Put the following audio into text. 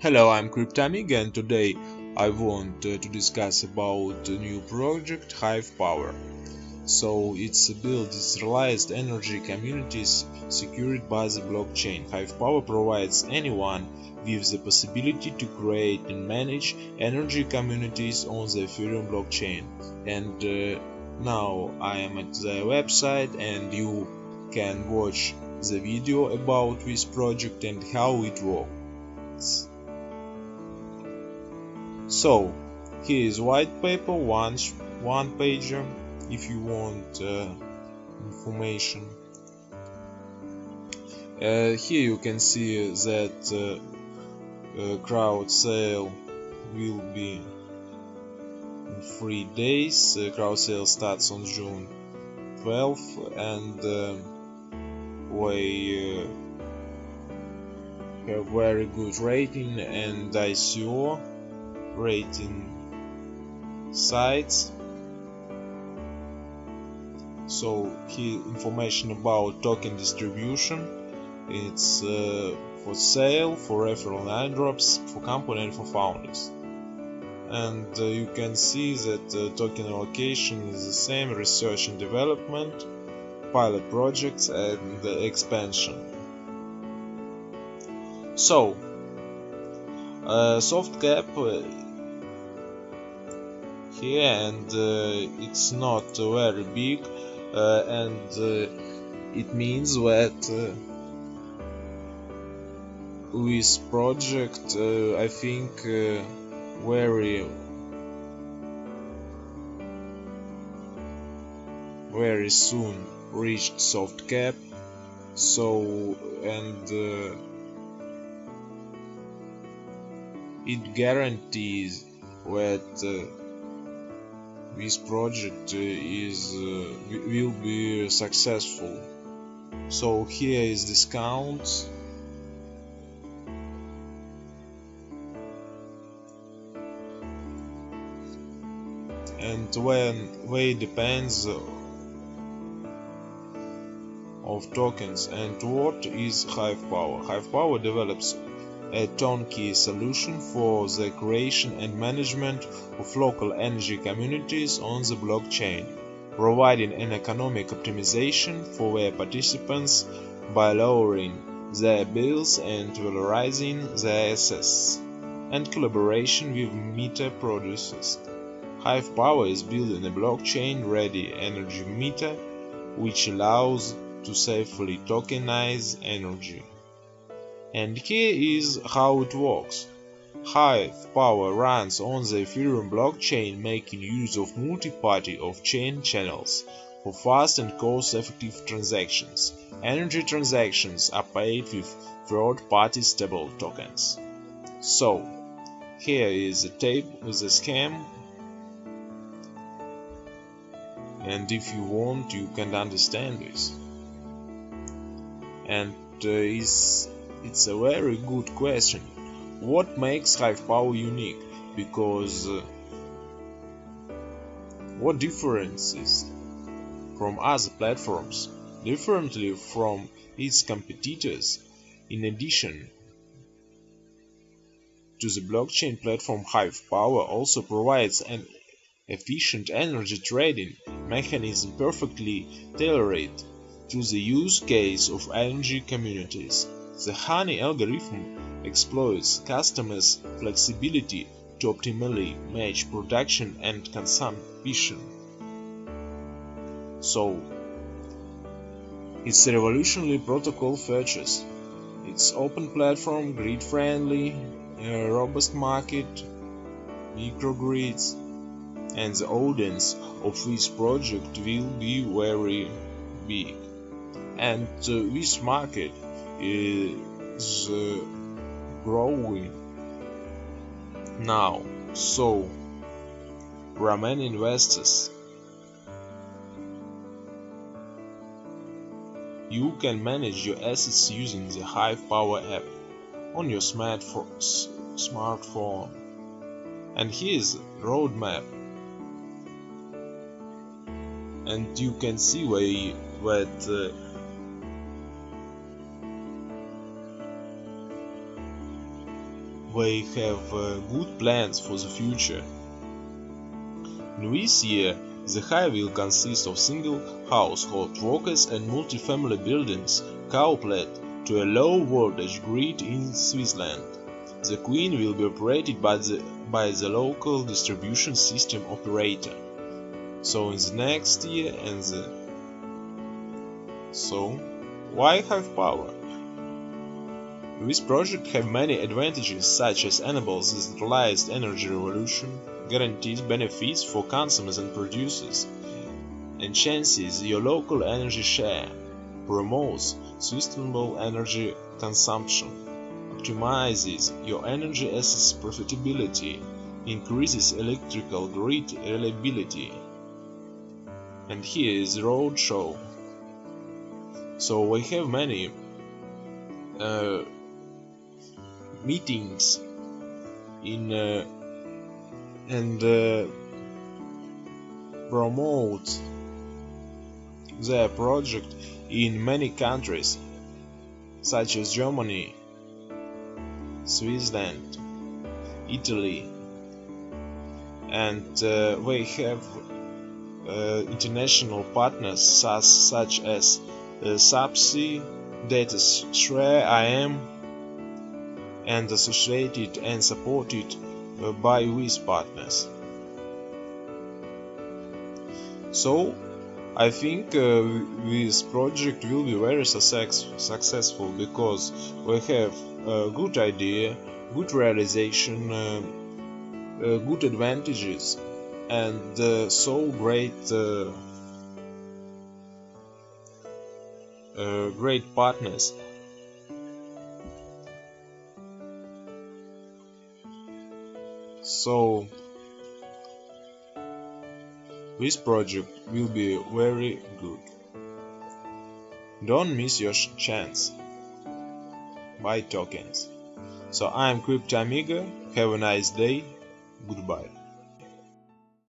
Hello, I'm CryptoAmiga, and today I want to discuss about a new project Hive Power. So it's a build decentralized energy communities secured by the blockchain. Hive Power provides anyone with the possibility to create and manage energy communities on the Ethereum blockchain. And now I am at the website, and you can watch the video about this project and how it works. So here is white paper, one pager, if you want information. Here you can see that crowd sale will be in 3 days. Crowd sale starts on June 12th, and we have very good rating and ICO rating sites. So here information about token distribution. It's for sale, for referral and airdrops, for company and for founders. And you can see that token allocation is the same, research and development, pilot projects and expansion. So soft cap here, and it's not very big, and it means that this project I think very soon reached soft cap. So and it guarantees that this project will be successful. So here is discounts. And when way depends of tokens. And what is Hive Power? Hive Power develops a turnkey solution for the creation and management of local energy communities on the blockchain, providing an economic optimization for their participants by lowering their bills and valorizing their assets, and collaboration with meter producers. Hive Power is building a blockchain-ready energy meter, which allows to safely tokenize energy. And here is how it works. Hive Power runs on the Ethereum blockchain, making use of multi-party off-chain channels for fast and cost-effective transactions. Energy transactions are paid with third-party stable tokens. So here is a table with a scam, and if you want, you can understand this. And it's a very good question. What makes Hive Power unique? Because what differences from other platforms, differently from its competitors? In addition to the blockchain platform, Hive Power also provides an efficient energy trading mechanism perfectly tailored to the use case of energy communities. The honey algorithm exploits customers' flexibility to optimally match production and consumption. So its revolutionary protocol features: it's open platform, grid-friendly, robust market, microgrids, and the audience of this project will be very big. And this market is growing now, so there are many investors. You can manage your assets using the Hive Power app on your smartphone. And here's roadmap, and you can see that they have good plans for the future. In this year, the hive will consist of single household workers and multi-family buildings coupled to a low voltage grid in Switzerland. The queen will be operated by the local distribution system operator. So in the next year and why Hive Power? This project have many advantages, such as enables the centralized energy revolution, guarantees benefits for consumers and producers, enhances your local energy share, promotes sustainable energy consumption, optimizes your energy assets profitability, increases electrical grid reliability. And here is roadshow. So we have many meetings in and promote their project in many countries, such as Germany, Switzerland, Italy, and we have international partners such as SAPSI, DataStrea, IM, and associated and supported by these partners. So I think this project will be very successful, because we have a good idea, good realization, good advantages, and so great partners. So this project will be very good. Don't miss your chance. Buy tokens. So I'm CryptoAmiga. Have a nice day. Goodbye.